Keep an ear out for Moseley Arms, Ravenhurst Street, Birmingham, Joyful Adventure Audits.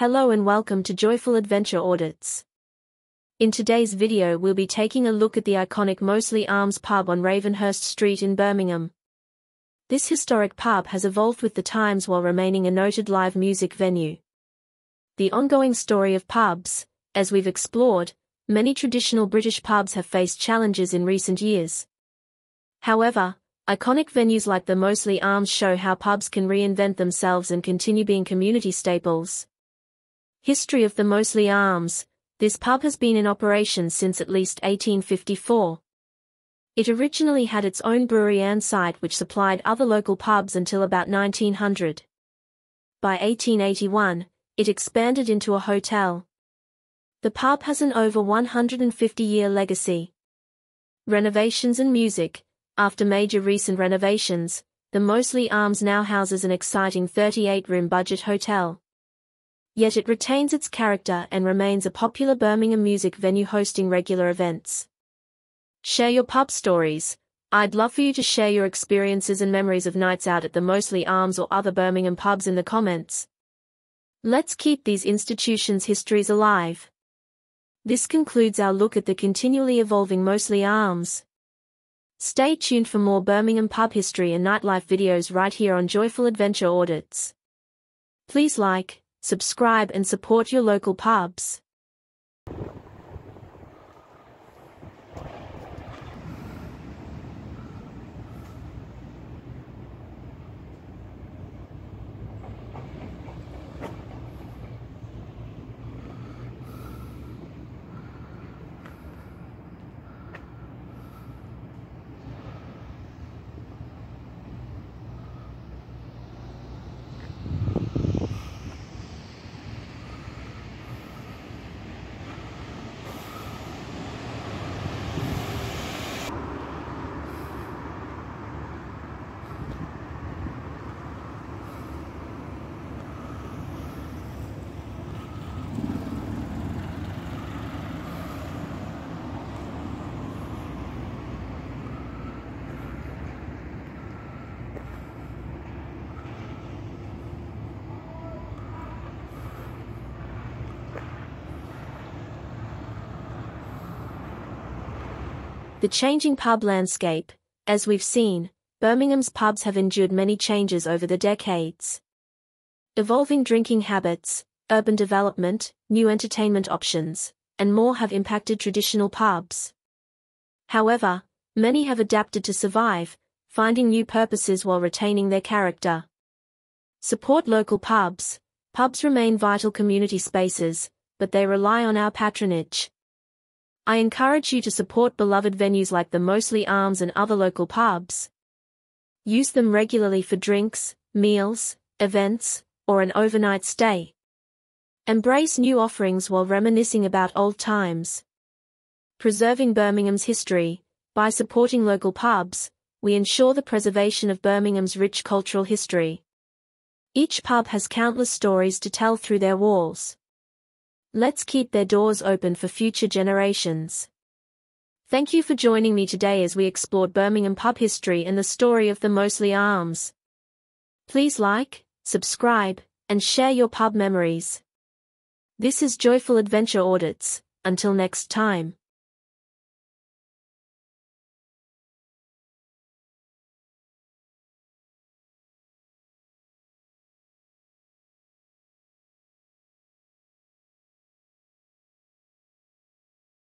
Hello and welcome to Joyful Adventure Audits. In today's video we'll be taking a look at the iconic Moseley Arms pub on Ravenhurst Street in Birmingham. This historic pub has evolved with the times while remaining a noted live music venue. The ongoing story of pubs, as we've explored, many traditional British pubs have faced challenges in recent years. However, iconic venues like the Moseley Arms show how pubs can reinvent themselves and continue being community staples. History of the Moseley Arms. This pub has been in operation since at least 1854. It originally had its own brewery and site which supplied other local pubs until about 1900. By 1881, it expanded into a hotel. The pub has an over 150-year legacy. Renovations and music. After major recent renovations, the Moseley Arms now houses an exciting 38-room budget hotel. Yet it retains its character and remains a popular Birmingham music venue hosting regular events. Share your pub stories. I'd love for you to share your experiences and memories of nights out at the Moseley Arms or other Birmingham pubs in the comments. Let's keep these institutions' histories alive. This concludes our look at the continually evolving Moseley Arms. Stay tuned for more Birmingham pub history and nightlife videos right here on Joyful Adventure Audits. Please like, subscribe and support your local pubs. The changing pub landscape. As we've seen, Birmingham's pubs have endured many changes over the decades. Evolving drinking habits, urban development, new entertainment options, and more have impacted traditional pubs. However, many have adapted to survive, finding new purposes while retaining their character. Support local pubs. Pubs remain vital community spaces, but they rely on our patronage. I encourage you to support beloved venues like the Moseley Arms and other local pubs. Use them regularly for drinks, meals, events, or an overnight stay. Embrace new offerings while reminiscing about old times. Preserving Birmingham's history. By supporting local pubs, we ensure the preservation of Birmingham's rich cultural history. Each pub has countless stories to tell through their walls. Let's keep their doors open for future generations. Thank you for joining me today as we explored Birmingham pub history and the story of the Moseley Arms. Please like, subscribe, and share your pub memories. This is Joyful Adventure Audits. Until next time.